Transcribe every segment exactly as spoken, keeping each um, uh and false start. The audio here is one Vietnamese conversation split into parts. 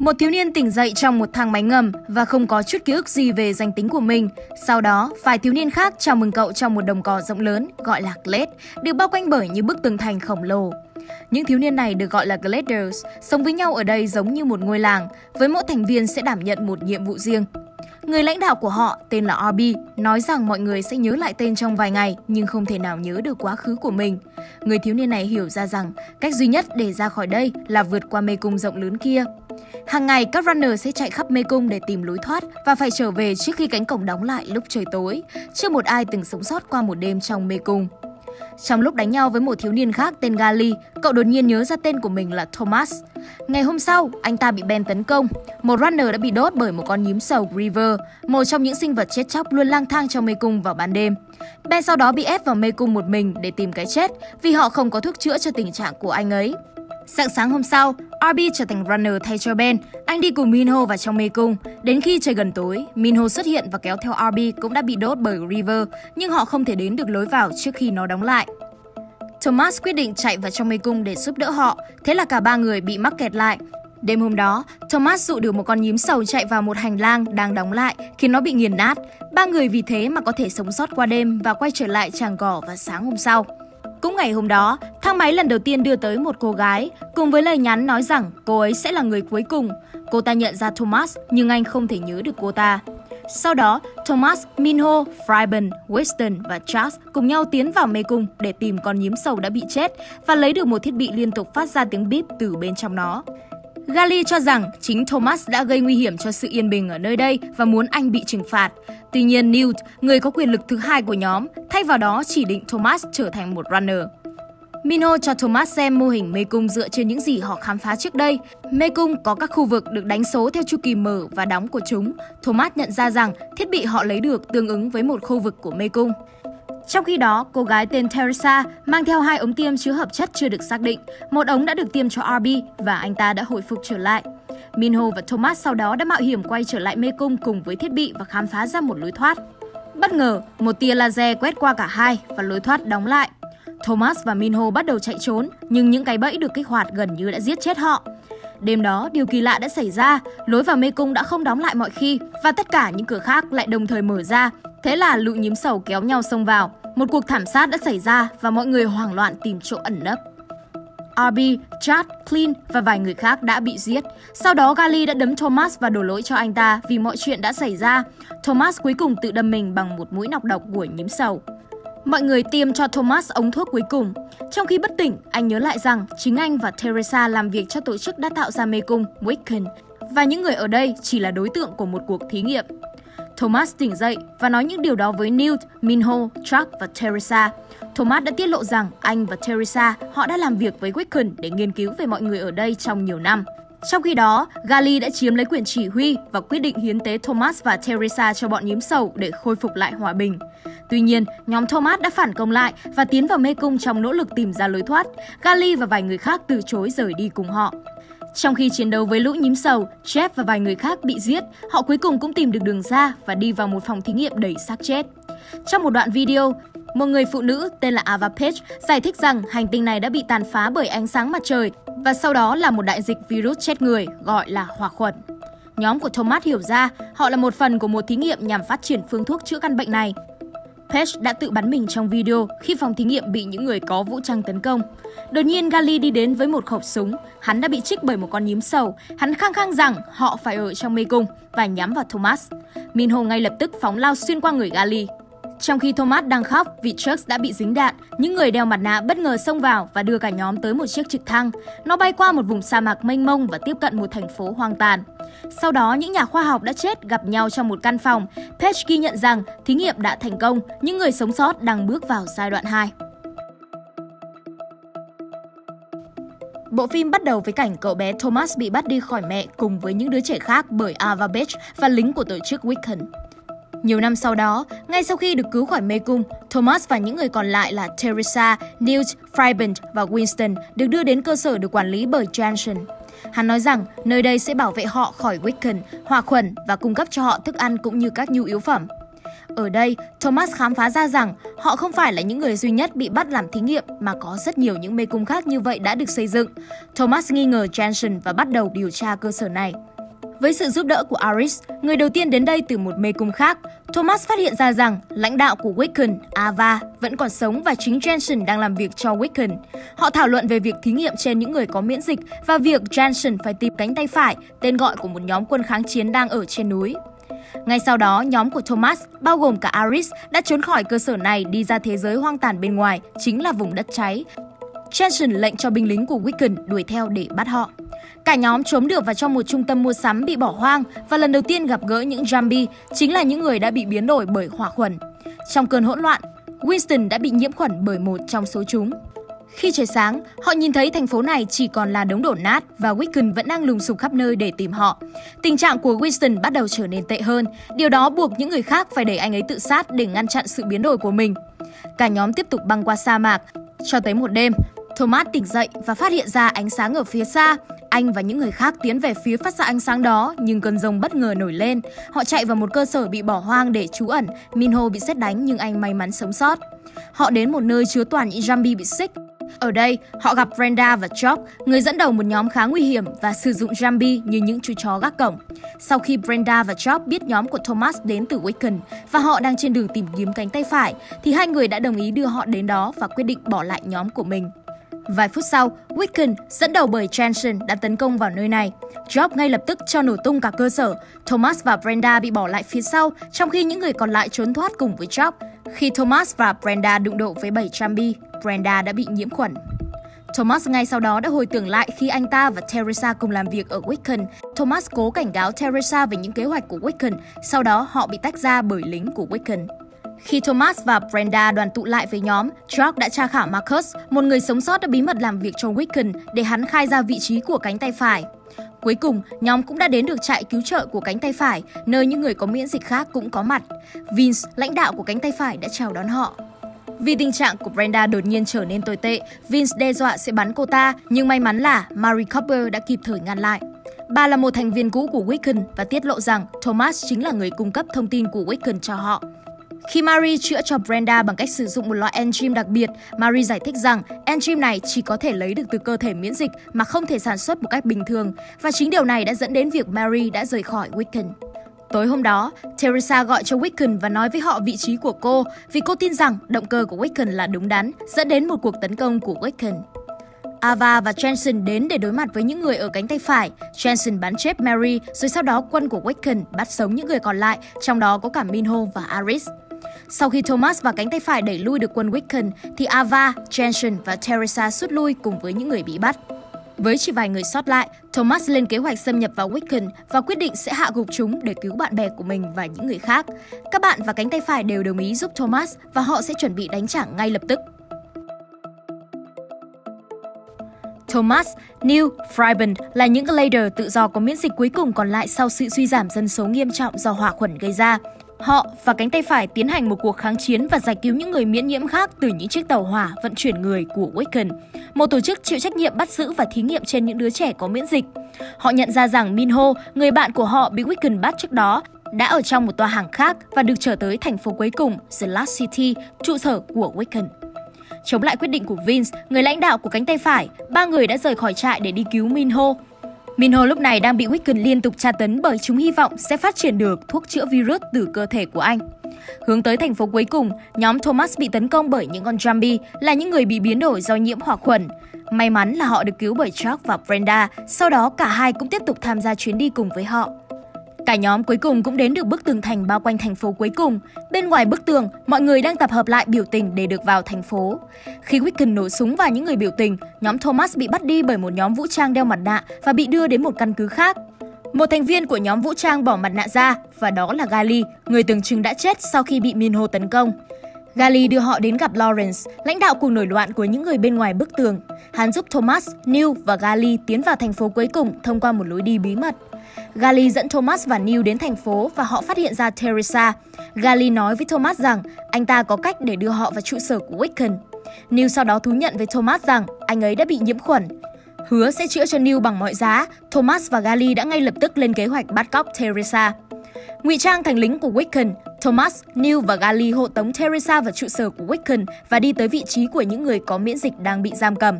Một thiếu niên tỉnh dậy trong một thang máy ngầm và không có chút ký ức gì về danh tính của mình. Sau đó, vài thiếu niên khác chào mừng cậu trong một đồng cỏ rộng lớn gọi là Glade, được bao quanh bởi những bức tường thành khổng lồ. Những thiếu niên này được gọi là Gladers, sống với nhau ở đây giống như một ngôi làng, với mỗi thành viên sẽ đảm nhận một nhiệm vụ riêng. Người lãnh đạo của họ, tên là Alby, nói rằng mọi người sẽ nhớ lại tên trong vài ngày nhưng không thể nào nhớ được quá khứ của mình. Người thiếu niên này hiểu ra rằng cách duy nhất để ra khỏi đây là vượt qua mê cung rộng lớn kia. Hàng ngày, các runner sẽ chạy khắp mê cung để tìm lối thoát và phải trở về trước khi cánh cổng đóng lại lúc trời tối. Chưa một ai từng sống sót qua một đêm trong mê cung. Trong lúc đánh nhau với một thiếu niên khác tên Gally, cậu đột nhiên nhớ ra tên của mình là Thomas. Ngày hôm sau, anh ta bị Ben tấn công. Một runner đã bị đốt bởi một con nhím sầu Griever, một trong những sinh vật chết chóc luôn lang thang trong mê cung vào ban đêm. Ben sau đó bị ép vào mê cung một mình để tìm cái chết vì họ không có thuốc chữa cho tình trạng của anh ấy. Sáng sáng hôm sau, Alby trở thành runner thay cho Ben. Anh đi cùng Minho vào trong mê cung. Đến khi trời gần tối, Minho xuất hiện và kéo theo Alby cũng đã bị đốt bởi River, nhưng họ không thể đến được lối vào trước khi nó đóng lại. Thomas quyết định chạy vào trong mê cung để giúp đỡ họ, thế là cả ba người bị mắc kẹt lại. Đêm hôm đó, Thomas dụ được một con nhím sầu chạy vào một hành lang đang đóng lại khiến nó bị nghiền nát. Ba người vì thế mà có thể sống sót qua đêm và quay trở lại tràng cỏ vào sáng hôm sau. Cũng ngày hôm đó, thang máy lần đầu tiên đưa tới một cô gái, cùng với lời nhắn nói rằng cô ấy sẽ là người cuối cùng. Cô ta nhận ra Thomas, nhưng anh không thể nhớ được cô ta. Sau đó, Thomas, Minho, Fryben, Weston và Charles cùng nhau tiến vào mê cung để tìm con nhím sầu đã bị chết và lấy được một thiết bị liên tục phát ra tiếng bíp từ bên trong nó. Gally cho rằng chính Thomas đã gây nguy hiểm cho sự yên bình ở nơi đây và muốn anh bị trừng phạt. Tuy nhiên, Newt, người có quyền lực thứ hai của nhóm, thay vào đó chỉ định Thomas trở thành một runner. Minho cho Thomas xem mô hình mê cung dựa trên những gì họ khám phá trước đây. Mê cung có các khu vực được đánh số theo chu kỳ mở và đóng của chúng. Thomas nhận ra rằng thiết bị họ lấy được tương ứng với một khu vực của mê cung. Trong khi đó, cô gái tên Teresa mang theo hai ống tiêm chứa hợp chất chưa được xác định. Một ống đã được tiêm cho Alby và anh ta đã hồi phục trở lại. Minho và Thomas sau đó đã mạo hiểm quay trở lại mê cung cùng với thiết bị và khám phá ra một lối thoát. Bất ngờ, một tia laser quét qua cả hai và lối thoát đóng lại. Thomas và Minho bắt đầu chạy trốn, nhưng những cái bẫy được kích hoạt gần như đã giết chết họ. Đêm đó, điều kỳ lạ đã xảy ra, lối vào mê cung đã không đóng lại mọi khi và tất cả những cửa khác lại đồng thời mở ra. Thế là lũ nhím sầu kéo nhau xông vào. Một cuộc thảm sát đã xảy ra và mọi người hoảng loạn tìm chỗ ẩn nấp. Alby, Chad, Clint và vài người khác đã bị giết. Sau đó Gally đã đấm Thomas và đổ lỗi cho anh ta vì mọi chuyện đã xảy ra. Thomas cuối cùng tự đâm mình bằng một mũi nọc độc của nhím sầu. Mọi người tiêm cho Thomas ống thuốc cuối cùng. Trong khi bất tỉnh, anh nhớ lại rằng chính anh và Teresa làm việc cho tổ chức đã tạo ra mê cung Wiccan và những người ở đây chỉ là đối tượng của một cuộc thí nghiệm. Thomas tỉnh dậy và nói những điều đó với Newt, Minho, Chuck và Teresa. Thomas đã tiết lộ rằng anh và Teresa họ đã làm việc với Wiccan để nghiên cứu về mọi người ở đây trong nhiều năm. Trong khi đó, Gally đã chiếm lấy quyền chỉ huy và quyết định hiến tế Thomas và Teresa cho bọn nhím sầu để khôi phục lại hòa bình. Tuy nhiên, nhóm Thomas đã phản công lại và tiến vào mê cung trong nỗ lực tìm ra lối thoát. Gally và vài người khác từ chối rời đi cùng họ. Trong khi chiến đấu với lũ nhím sầu, Jeff và vài người khác bị giết, họ cuối cùng cũng tìm được đường ra và đi vào một phòng thí nghiệm đầy xác chết. Trong một đoạn video, một người phụ nữ tên là Ava Paige giải thích rằng hành tinh này đã bị tàn phá bởi ánh sáng mặt trời và sau đó là một đại dịch virus chết người gọi là hỏa khuẩn. Nhóm của Thomas hiểu ra họ là một phần của một thí nghiệm nhằm phát triển phương thuốc chữa căn bệnh này. Paige đã tự bắn mình trong video khi phòng thí nghiệm bị những người có vũ trang tấn công. Đột nhiên Gally đi đến với một khẩu súng, hắn đã bị trích bởi một con nhím sầu. Hắn khăng khăng rằng họ phải ở trong mê cung và nhắm vào Thomas. Minho ngay lập tức phóng lao xuyên qua người Gally. Trong khi Thomas đang khóc vì Chuck đã bị dính đạn, những người đeo mặt nạ bất ngờ xông vào và đưa cả nhóm tới một chiếc trực thăng. Nó bay qua một vùng sa mạc mênh mông và tiếp cận một thành phố hoang tàn. Sau đó, những nhà khoa học đã chết gặp nhau trong một căn phòng. Paige ghi nhận rằng thí nghiệm đã thành công, những người sống sót đang bước vào giai đoạn hai. Bộ phim bắt đầu với cảnh cậu bé Thomas bị bắt đi khỏi mẹ cùng với những đứa trẻ khác bởi Ava Paige và lính của tổ chức Wiccan. Nhiều năm sau đó, ngay sau khi được cứu khỏi mê cung, Thomas và những người còn lại là Teresa, Newt, Fryben và Winston được đưa đến cơ sở được quản lý bởi Janson. Hắn nói rằng nơi đây sẽ bảo vệ họ khỏi Wiccan, hỏa khuẩn và cung cấp cho họ thức ăn cũng như các nhu yếu phẩm. Ở đây, Thomas khám phá ra rằng họ không phải là những người duy nhất bị bắt làm thí nghiệm mà có rất nhiều những mê cung khác như vậy đã được xây dựng. Thomas nghi ngờ Janson và bắt đầu điều tra cơ sở này. Với sự giúp đỡ của Aris, người đầu tiên đến đây từ một mê cung khác, Thomas phát hiện ra rằng lãnh đạo của Wiccan, Ava, vẫn còn sống và chính Janson đang làm việc cho Wiccan. Họ thảo luận về việc thí nghiệm trên những người có miễn dịch và việc Janson phải tìm cánh tay phải, tên gọi của một nhóm quân kháng chiến đang ở trên núi. Ngay sau đó, nhóm của Thomas, bao gồm cả Aris, đã trốn khỏi cơ sở này đi ra thế giới hoang tàn bên ngoài, chính là vùng đất cháy. Janson lệnh cho binh lính của Wiccan đuổi theo để bắt họ. Cả nhóm trốn được vào trong một trung tâm mua sắm bị bỏ hoang và lần đầu tiên gặp gỡ những Jambi, chính là những người đã bị biến đổi bởi hỏa khuẩn. Trong cơn hỗn loạn, Winston đã bị nhiễm khuẩn bởi một trong số chúng. Khi trời sáng, họ nhìn thấy thành phố này chỉ còn là đống đổ nát và Wiccan vẫn đang lùng sục khắp nơi để tìm họ. Tình trạng của Winston bắt đầu trở nên tệ hơn, điều đó buộc những người khác phải đẩy anh ấy tự sát để ngăn chặn sự biến đổi của mình. Cả nhóm tiếp tục băng qua sa mạc, cho tới một đêm, Thomas tỉnh dậy và phát hiện ra ánh sáng ở phía xa. Anh và những người khác tiến về phía phát ra ánh sáng đó, nhưng cơn giông bất ngờ nổi lên. Họ chạy vào một cơ sở bị bỏ hoang để trú ẩn. Minho bị sét đánh nhưng anh may mắn sống sót. Họ đến một nơi chứa toàn những zombie bị sick. Ở đây, họ gặp Brenda và Job, người dẫn đầu một nhóm khá nguy hiểm và sử dụng zombie như những chú chó gác cổng. Sau khi Brenda và Job biết nhóm của Thomas đến từ Wiccan và họ đang trên đường tìm kiếm cánh tay phải, thì hai người đã đồng ý đưa họ đến đó và quyết định bỏ lại nhóm của mình. Vài phút sau, Wiccan, dẫn đầu bởi Janson, đã tấn công vào nơi này. Job ngay lập tức cho nổ tung cả cơ sở. Thomas và Brenda bị bỏ lại phía sau, trong khi những người còn lại trốn thoát cùng với Job. Khi Thomas và Brenda đụng độ với bảy Jambi, Brenda đã bị nhiễm khuẩn. Thomas ngay sau đó đã hồi tưởng lại khi anh ta và Teresa cùng làm việc ở Wiccan. Thomas cố cảnh cáo Teresa về những kế hoạch của Wiccan, sau đó họ bị tách ra bởi lính của Wiccan. Khi Thomas và Brenda đoàn tụ lại với nhóm, Jack đã tra khảo Marcus, một người sống sót đã bí mật làm việc cho Wiccan để hắn khai ra vị trí của cánh tay phải. Cuối cùng, nhóm cũng đã đến được trại cứu trợ của cánh tay phải, nơi những người có miễn dịch khác cũng có mặt. Vince, lãnh đạo của cánh tay phải, đã chào đón họ. Vì tình trạng của Brenda đột nhiên trở nên tồi tệ, Vince đe dọa sẽ bắn cô ta, nhưng may mắn là Mary Cooper đã kịp thời ngăn lại. Bà là một thành viên cũ của Wiccan và tiết lộ rằng Thomas chính là người cung cấp thông tin của Wiccan cho họ. Khi Marie chữa cho Brenda bằng cách sử dụng một loại enzyme đặc biệt, Marie giải thích rằng enzyme này chỉ có thể lấy được từ cơ thể miễn dịch mà không thể sản xuất một cách bình thường, và chính điều này đã dẫn đến việc Marie đã rời khỏi Wiccan. Tối hôm đó, Teresa gọi cho Wiccan và nói với họ vị trí của cô vì cô tin rằng động cơ của Wiccan là đúng đắn, dẫn đến một cuộc tấn công của Wiccan. Ava và Janson đến để đối mặt với những người ở cánh tay phải. Janson bắn chết Mary, rồi sau đó quân của Wiccan bắt sống những người còn lại, trong đó có cả Minho và Aris. Sau khi Thomas và cánh tay phải đẩy lui được quân Wiccan, thì Ava, Janson và Teresa rút lui cùng với những người bị bắt. Với chỉ vài người sót lại, Thomas lên kế hoạch xâm nhập vào Wiccan và quyết định sẽ hạ gục chúng để cứu bạn bè của mình và những người khác. Các bạn và cánh tay phải đều đồng ý giúp Thomas và họ sẽ chuẩn bị đánh trả ngay lập tức. Thomas, Neil, Fryben là những Glader tự do có miễn dịch cuối cùng còn lại sau sự suy giảm dân số nghiêm trọng do hỏa khuẩn gây ra. Họ và cánh tay phải tiến hành một cuộc kháng chiến và giải cứu những người miễn nhiễm khác từ những chiếc tàu hỏa vận chuyển người của Wiccan, một tổ chức chịu trách nhiệm bắt giữ và thí nghiệm trên những đứa trẻ có miễn dịch. Họ nhận ra rằng Minho, người bạn của họ bị Wiccan bắt trước đó, đã ở trong một tòa hàng khác và được trở tới thành phố cuối cùng, The Last City, trụ sở của Wiccan. Chống lại quyết định của Vince, người lãnh đạo của cánh tay phải, ba người đã rời khỏi trại để đi cứu Minho. Minho lúc này đang bị Wiccan liên tục tra tấn bởi chúng hy vọng sẽ phát triển được thuốc chữa virus từ cơ thể của anh. Hướng tới thành phố cuối cùng, nhóm Thomas bị tấn công bởi những con zombie là những người bị biến đổi do nhiễm hỏa khuẩn. May mắn là họ được cứu bởi Chuck và Brenda, sau đó cả hai cũng tiếp tục tham gia chuyến đi cùng với họ. Cả nhóm cuối cùng cũng đến được bức tường thành bao quanh thành phố cuối cùng. Bên ngoài bức tường, mọi người đang tập hợp lại biểu tình để được vào thành phố. Khi Wiccan nổ súng vào những người biểu tình, nhóm Thomas bị bắt đi bởi một nhóm vũ trang đeo mặt nạ và bị đưa đến một căn cứ khác. Một thành viên của nhóm vũ trang bỏ mặt nạ ra và đó là Gally, người tưởng chừng đã chết sau khi bị Minho tấn công. Gally đưa họ đến gặp Lawrence, lãnh đạo cuộc nổi loạn của những người bên ngoài bức tường. Hắn giúp Thomas, Neil và Gally tiến vào thành phố cuối cùng thông qua một lối đi bí mật. Gally dẫn Thomas và Neil đến thành phố và họ phát hiện ra Teresa. Gally nói với Thomas rằng anh ta có cách để đưa họ vào trụ sở của Wiccan. Neil sau đó thú nhận với Thomas rằng anh ấy đã bị nhiễm khuẩn. Hứa sẽ chữa cho Neil bằng mọi giá, Thomas và Gally đã ngay lập tức lên kế hoạch bắt cóc Teresa. Ngụy trang thành lính của Wiccan, Thomas, Neil và Gally hộ tống Teresa vào trụ sở của Wiccan và đi tới vị trí của những người có miễn dịch đang bị giam cầm.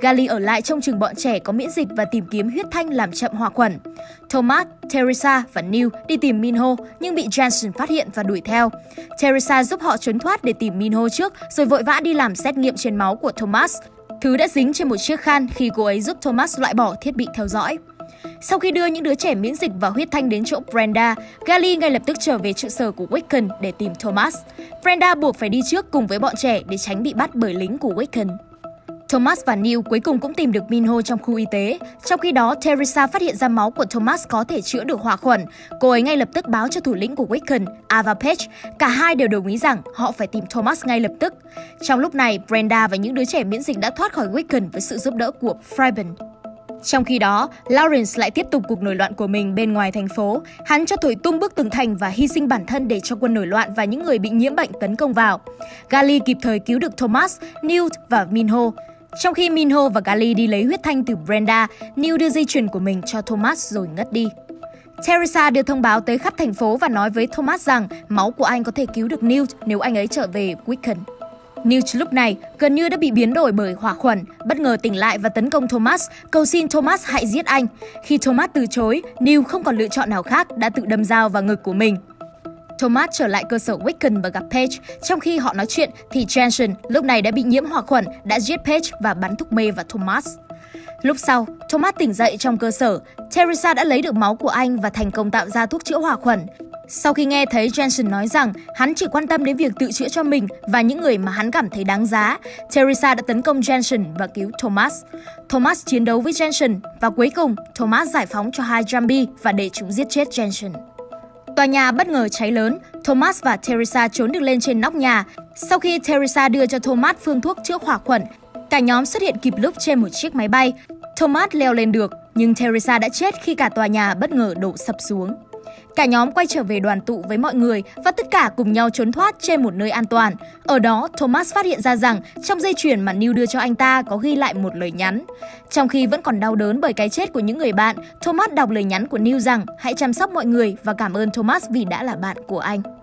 Gally ở lại trông chừng bọn trẻ có miễn dịch và tìm kiếm huyết thanh làm chậm hòa khuẩn. Thomas, Teresa và Neil đi tìm Minho nhưng bị Janson phát hiện và đuổi theo. Teresa giúp họ trốn thoát để tìm Minho trước rồi vội vã đi làm xét nghiệm trên máu của Thomas, thứ đã dính trên một chiếc khăn khi cô ấy giúp Thomas loại bỏ thiết bị theo dõi. Sau khi đưa những đứa trẻ miễn dịch và huyết thanh đến chỗ Brenda, Gally ngay lập tức trở về trụ sở của Wiccan để tìm Thomas. Brenda buộc phải đi trước cùng với bọn trẻ để tránh bị bắt bởi lính của Wiccan. Thomas và Neil cuối cùng cũng tìm được Minho trong khu y tế. Trong khi đó, Teresa phát hiện ra máu của Thomas có thể chữa được hỏa khuẩn. Cô ấy ngay lập tức báo cho thủ lĩnh của Wiccan, Ava Paige. Cả hai đều đồng ý rằng họ phải tìm Thomas ngay lập tức. Trong lúc này, Brenda và những đứa trẻ miễn dịch đã thoát khỏi Wiccan với sự giúp đỡ của Fryben. Trong khi đó, Lawrence lại tiếp tục cuộc nổi loạn của mình bên ngoài thành phố. Hắn cho thổi tung bức tường thành và hy sinh bản thân để cho quân nổi loạn và những người bị nhiễm bệnh tấn công vào. Gally kịp thời cứu được Thomas, Newt và Minho. Trong khi Minho và Gally đi lấy huyết thanh từ Brenda, Newt đưa dây chuyền của mình cho Thomas rồi ngất đi. Teresa đưa thông báo tới khắp thành phố và nói với Thomas rằng máu của anh có thể cứu được Newt nếu anh ấy trở về Wiccan. Newt lúc này gần như đã bị biến đổi bởi hỏa khuẩn, bất ngờ tỉnh lại và tấn công Thomas, cầu xin Thomas hãy giết anh. Khi Thomas từ chối, Newt không còn lựa chọn nào khác, đã tự đâm dao vào ngực của mình. Thomas trở lại cơ sở Wiccan và gặp Paige. Trong khi họ nói chuyện thì Janson lúc này đã bị nhiễm hỏa khuẩn, đã giết Paige và bắn thuốc mê vào Thomas. Lúc sau, Thomas tỉnh dậy trong cơ sở. Teresa đã lấy được máu của anh và thành công tạo ra thuốc chữa hỏa khuẩn. Sau khi nghe thấy Janson nói rằng hắn chỉ quan tâm đến việc tự chữa cho mình và những người mà hắn cảm thấy đáng giá, Teresa đã tấn công Janson và cứu Thomas. Thomas chiến đấu với Janson và cuối cùng Thomas giải phóng cho hai Jambi và để chúng giết chết Janson. Tòa nhà bất ngờ cháy lớn, Thomas và Teresa trốn được lên trên nóc nhà. Sau khi Teresa đưa cho Thomas phương thuốc chữa hỏa khuẩn, cả nhóm xuất hiện kịp lúc trên một chiếc máy bay. Thomas leo lên được, nhưng Teresa đã chết khi cả tòa nhà bất ngờ đổ sập xuống. Cả nhóm quay trở về đoàn tụ với mọi người và tất cả cùng nhau trốn thoát trên một nơi an toàn. Ở đó, Thomas phát hiện ra rằng trong dây chuyền mà Neil đưa cho anh ta có ghi lại một lời nhắn. Trong khi vẫn còn đau đớn bởi cái chết của những người bạn, Thomas đọc lời nhắn của Neil rằng hãy chăm sóc mọi người và cảm ơn Thomas vì đã là bạn của anh.